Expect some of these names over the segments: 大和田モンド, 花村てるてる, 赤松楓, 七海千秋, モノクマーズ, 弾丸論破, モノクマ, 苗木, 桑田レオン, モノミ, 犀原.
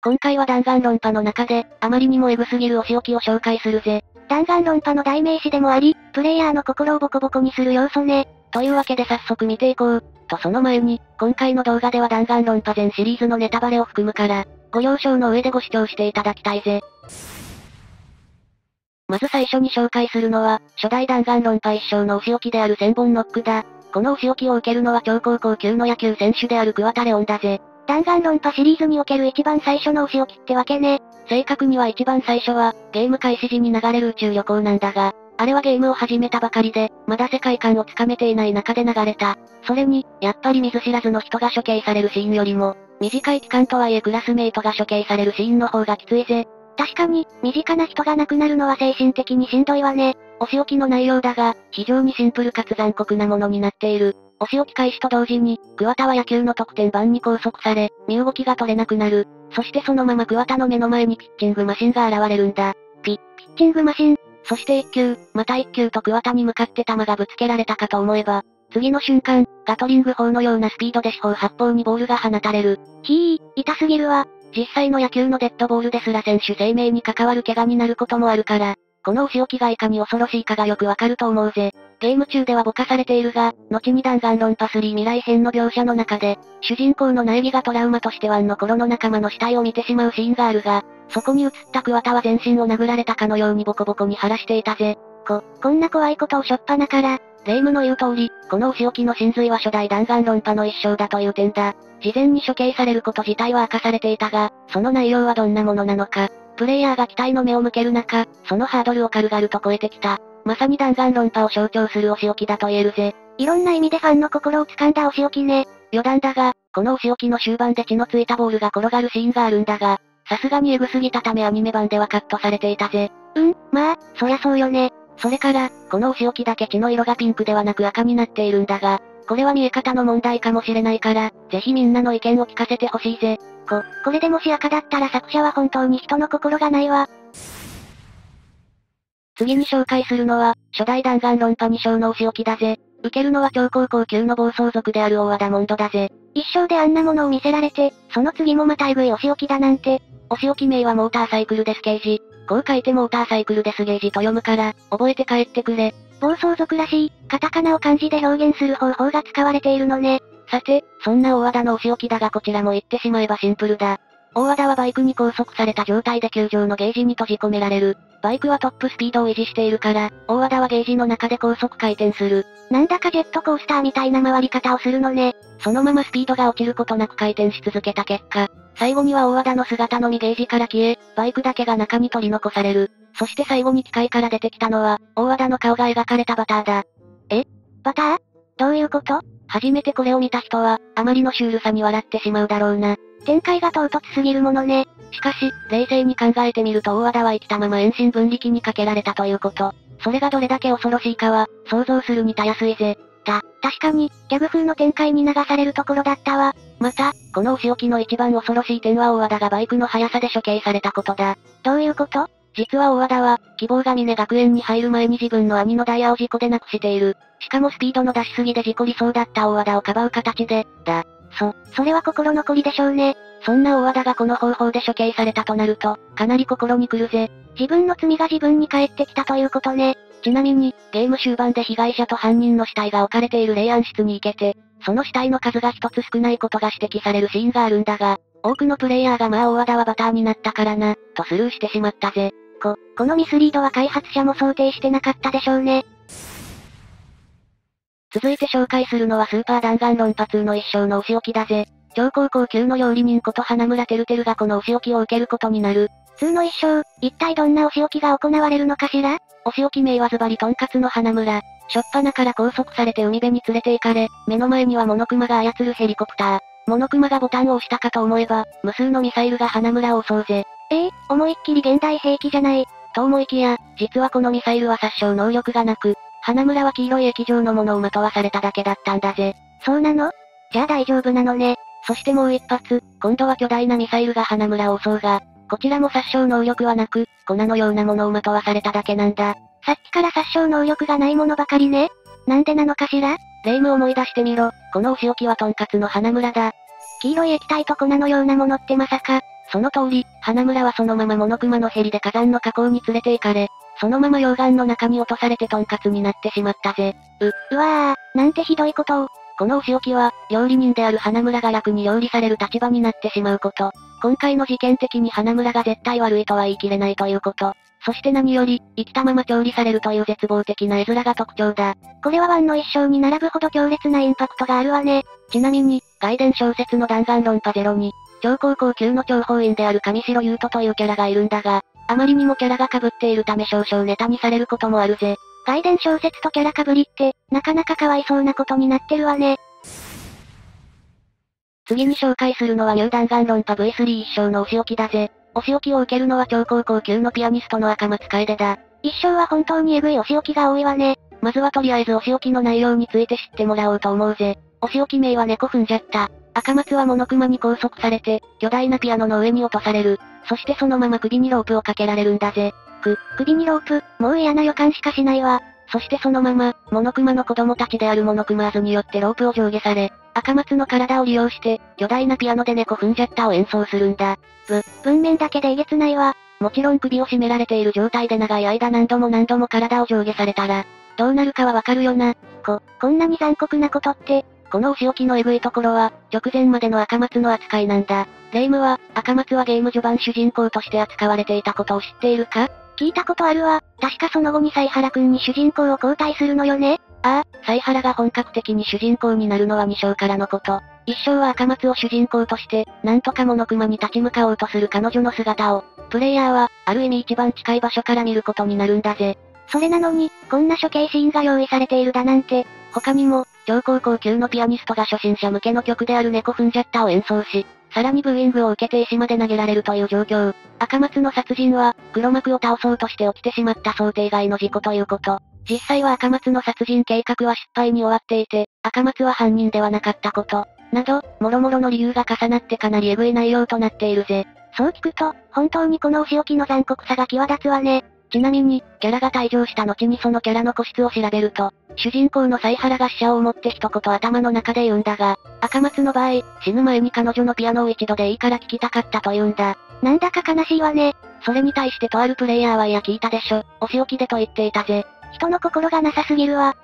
今回は弾丸論破の中で、あまりにもエグすぎるお仕置きを紹介するぜ。弾丸論破の代名詞でもあり、プレイヤーの心をボコボコにする要素ね。というわけで早速見ていこう。とその前に、今回の動画では弾丸論破全シリーズのネタバレを含むから、ご了承の上でご視聴していただきたいぜ。まず最初に紹介するのは、初代弾丸論破一生のお仕置きである千本ノックだ。このお仕置きを受けるのは超高校級の野球選手である桑田レオンだぜ。弾丸論破シリーズにおける一番最初のお仕置きってわけね。正確には一番最初は、ゲーム開始時に流れる宇宙旅行なんだが、あれはゲームを始めたばかりで、まだ世界観をつかめていない中で流れた。それに、やっぱり見ず知らずの人が処刑されるシーンよりも、短い期間とはいえクラスメイトが処刑されるシーンの方がきついぜ。確かに、身近な人が亡くなるのは精神的にしんどいわね。お仕置きの内容だが、非常にシンプルかつ残酷なものになっている。お仕置き開始と同時に、桑田は野球の得点板に拘束され、身動きが取れなくなる。そしてそのまま桑田の目の前にピッチングマシンが現れるんだ。ピッチングマシン。そして一球、また一球と桑田に向かって球がぶつけられたかと思えば、次の瞬間、ガトリング砲のようなスピードで四方八方にボールが放たれる。痛すぎるわ。実際の野球のデッドボールですら選手生命に関わる怪我になることもあるから、このお仕置きがいかに恐ろしいかがよくわかると思うぜ。ゲーム中ではぼかされているが、後に弾丸論破3未来編の描写の中で、主人公の苗木がトラウマとしてワンの頃の仲間の死体を見てしまうシーンがあるが、そこに映った桑田は全身を殴られたかのようにボコボコに晴らしていたぜ。こんな怖いことをしょっぱなから、霊夢の言う通り、このお仕置きの真髄は初代弾丸論破の一生だという点だ。事前に処刑されること自体は明かされていたが、その内容はどんなものなのか、プレイヤーが期待の目を向ける中、そのハードルを軽々と超えてきた。まさに弾丸論破を象徴するお仕置きだと言えるぜ。いろんな意味でファンの心を掴んだお仕置きね。余談だが、このお仕置きの終盤で血のついたボールが転がるシーンがあるんだが、さすがにエグすぎたためアニメ版ではカットされていたぜ。まあ、そりゃそうよね。それから、このお仕置きだけ血の色がピンクではなく赤になっているんだが、これは見え方の問題かもしれないから、ぜひみんなの意見を聞かせてほしいぜ。これでもし赤だったら作者は本当に人の心がないわ。次に紹介するのは、初代弾丸論破2章のお仕置きだぜ。受けるのは超高校級の暴走族である大和田モンドだぜ。一生であんなものを見せられて、その次もまたエグいお仕置きだなんて。お仕置き名はモーターサイクルデスゲージ。こう書いてモーターサイクルデスゲージと読むから、覚えて帰ってくれ。暴走族らしい、カタカナを漢字で表現する方法が使われているのね。さて、そんな大和田のお仕置きだがこちらも言ってしまえばシンプルだ。大和田はバイクに拘束された状態で球場のゲージに閉じ込められる。バイクはトップスピードを維持しているから、大和田はゲージの中で高速回転する。なんだかジェットコースターみたいな回り方をするのね。そのままスピードが落ちることなく回転し続けた結果、最後には大和田の姿のみゲージから消え、バイクだけが中に取り残される。そして最後に機械から出てきたのは、大和田の顔が描かれたバターだ。バター？どういうこと？初めてこれを見た人は、あまりのシュールさに笑ってしまうだろうな。展開が唐突すぎるものね。しかし、冷静に考えてみると大和田は生きたまま遠心分離機にかけられたということ。それがどれだけ恐ろしいかは、想像するにたやすいぜ。確かに、ギャグ風の展開に流されるところだったわ。また、このお仕置きの一番恐ろしい点は大和田がバイクの速さで処刑されたことだ。どういうこと？実は大和田は、希望が峰学園に入る前に自分の兄のダイヤを事故で亡くしている。しかもスピードの出しすぎで事故りそうだった大和田をかばう形で、それは心残りでしょうね。そんな大和田がこの方法で処刑されたとなると、かなり心にくるぜ。自分の罪が自分に返ってきたということね。ちなみに、ゲーム終盤で被害者と犯人の死体が置かれている霊安室に行けて、その死体の数が一つ少ないことが指摘されるシーンがあるんだが、多くのプレイヤーがまあ大和田はバターになったからな、とスルーしてしまったぜ。このミスリードは開発者も想定してなかったでしょうね。続いて紹介するのはスーパー弾丸論破2の一生のお仕置きだぜ。超高校級の料理人こと花村てるてるがこのお仕置きを受けることになる。2の一生、一体どんなお仕置きが行われるのかしら？お仕置き名はズバリとんかつの花村。初っ端から拘束されて海辺に連れて行かれ、目の前にはモノクマが操るヘリコプター。モノクマがボタンを押したかと思えば、無数のミサイルが花村を襲うぜ。思いっきり現代兵器じゃない。と思いきや、実はこのミサイルは殺傷能力がなく、花村は黄色い液状のものをまとわされただけだったんだぜ。そうなの？じゃあ大丈夫なのね。そしてもう一発、今度は巨大なミサイルが花村を襲うが、こちらも殺傷能力はなく、粉のようなものをまとわされただけなんだ。さっきから殺傷能力がないものばかりね。なんでなのかしら？霊夢思い出してみろ、このお仕置きはとんかつの花村だ。黄色い液体と粉のようなものってまさか、その通り、花村はそのままモノクマのヘリで火山の火口に連れて行かれ、そのまま溶岩の中に落とされてトンカツになってしまったぜ。うわぁ、なんてひどいことを。このお仕置きは、料理人である花村が楽に料理される立場になってしまうこと。今回の事件的に花村が絶対悪いとは言い切れないということ。そして何より、生きたまま調理されるという絶望的な絵面が特徴だ。これはワンの一生に並ぶほど強烈なインパクトがあるわね。ちなみに、外伝小説の弾丸論破02、超高校級の諜報員である上白優斗というキャラがいるんだが、あまりにもキャラが被っているため少々ネタにされることもあるぜ。外伝小説とキャラ被りって、なかなかかわいそうなことになってるわね。次に紹介するのはニュー弾丸論破 V3 一生のお仕置きだぜ。お仕置きを受けるのは超高校級のピアニストの赤松楓だ。一生は本当にエグいお仕置きが多いわね。まずはとりあえずお仕置きの内容について知ってもらおうと思うぜ。お仕置き名は猫踏んじゃった。赤松はモノクマに拘束されて、巨大なピアノの上に落とされる。そしてそのまま首にロープをかけられるんだぜ。首にロープ、もう嫌な予感しかしないわ。そしてそのまま、モノクマの子供たちであるモノクマーズによってロープを上下され、赤松の体を利用して、巨大なピアノで猫踏んじゃったを演奏するんだ。文面だけでえげつないわ。もちろん首を絞められている状態で長い間何度も体を上下されたら、どうなるかはわかるよな。こんなに残酷なことって、このお仕置きのエグいところは、直前までの赤松の扱いなんだ。霊夢は、赤松はゲーム序盤主人公として扱われていたことを知っているか？聞いたことあるわ。確かその後に犀原くんに主人公を交代するのよね。犀原が本格的に主人公になるのは2章からのこと。1章は赤松を主人公として、なんとかモノクマに立ち向かおうとする彼女の姿を、プレイヤーは、ある意味一番近い場所から見ることになるんだぜ。それなのに、こんな処刑シーンが用意されているだなんて。他にも、超高校級のピアニストが初心者向けの曲である猫踏んじゃったを演奏し、さらにブーイングを受けて石まで投げられるという状況。赤松の殺人は、黒幕を倒そうとして起きてしまった想定外の事故ということ。実際は赤松の殺人計画は失敗に終わっていて、赤松は犯人ではなかったこと。など、もろもろの理由が重なってかなりエグい内容となっているぜ。そう聞くと、本当にこのお仕置きの残酷さが際立つわね。ちなみに、キャラが退場した後にそのキャラの個室を調べると、主人公の犀原が死者を思って一言頭の中で言うんだが、赤松の場合、死ぬ前に彼女のピアノを一度でいいから聴きたかったと言うんだ。なんだか悲しいわね。それに対してとあるプレイヤーは、いや聞いたでしょ、お仕置きでと言っていたぜ。人の心がなさすぎるわ。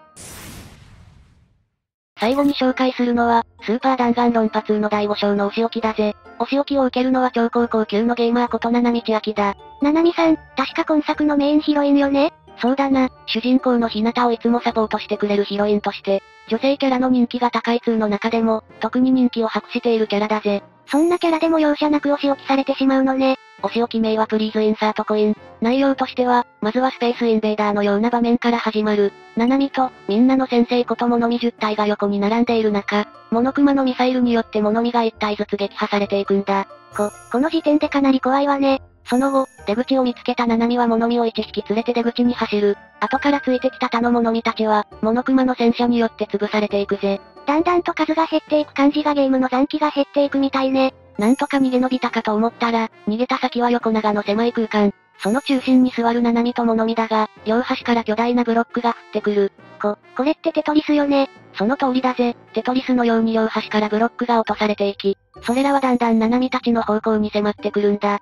最後に紹介するのは、スーパー弾丸論破2の第5章のお仕置きだぜ。お仕置きを受けるのは超高校級のゲーマーこと七海千秋だ。七海さん、確か今作のメインヒロインよね？そうだな、主人公の日向をいつもサポートしてくれるヒロインとして、女性キャラの人気が高い2の中でも、特に人気を博しているキャラだぜ。そんなキャラでも容赦なくお仕置きされてしまうのね。お仕置き名はプリーズインサートコイン。内容としては、まずはスペースインベーダーのような場面から始まる。ナナミと、みんなの先生ことモノミ10体が横に並んでいる中、モノクマのミサイルによってモノミが1体ずつ撃破されていくんだ。この時点でかなり怖いわね。その後、出口を見つけたナナミはモノミを1匹連れて出口に走る。後からついてきた他のモノミたちは、モノクマの戦車によって潰されていくぜ。だんだんと数が減っていく感じがゲームの残機が減っていくみたいね。なんとか逃げ延びたかと思ったら、逃げた先は横長の狭い空間。その中心に座るナナミとモノミだが、両端から巨大なブロックが降ってくる。これってテトリスよね。その通りだぜ。テトリスのように両端からブロックが落とされていき、それらはだんだんナナミたちの方向に迫ってくるんだ。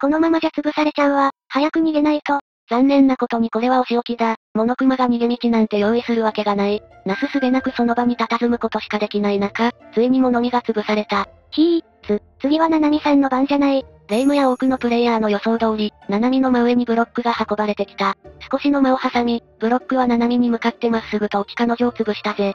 このままじゃ潰されちゃうわ。早く逃げないと。残念なことにこれはお仕置きだ。モノクマが逃げ道なんて用意するわけがない。なすすべなくその場に佇むことしかできない中、ついにモノミが潰された。次はナナミさんの番じゃない。霊夢や多くのプレイヤーの予想通り、ナナミの真上にブロックが運ばれてきた。少しの間を挟み、ブロックはナナミに向かってまっすぐと落ち彼女を潰したぜ。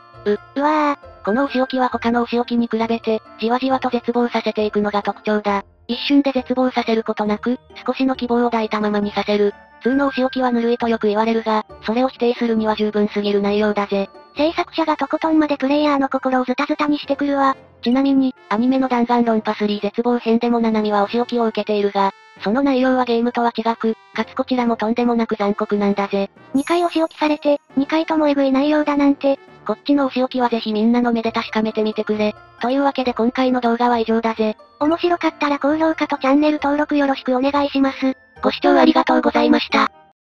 このお仕置きは他のお仕置きに比べて、じわじわと絶望させていくのが特徴だ。一瞬で絶望させることなく、少しの希望を抱いたままにさせる。普通のお仕置きはぬるいとよく言われるが、それを否定するには十分すぎる内容だぜ。制作者がとことんまでプレイヤーの心をズタズタにしてくるわ。ちなみに、アニメの弾丸論破3絶望編でもナナミはお仕置きを受けているが、その内容はゲームとは違く、かつこちらもとんでもなく残酷なんだぜ。2回お仕置きされて、2回ともエグい内容だなんて、こっちのお仕置きはぜひみんなの目で確かめてみてくれ。というわけで今回の動画は以上だぜ。面白かったら高評価とチャンネル登録よろしくお願いします。ご視聴ありがとうございました。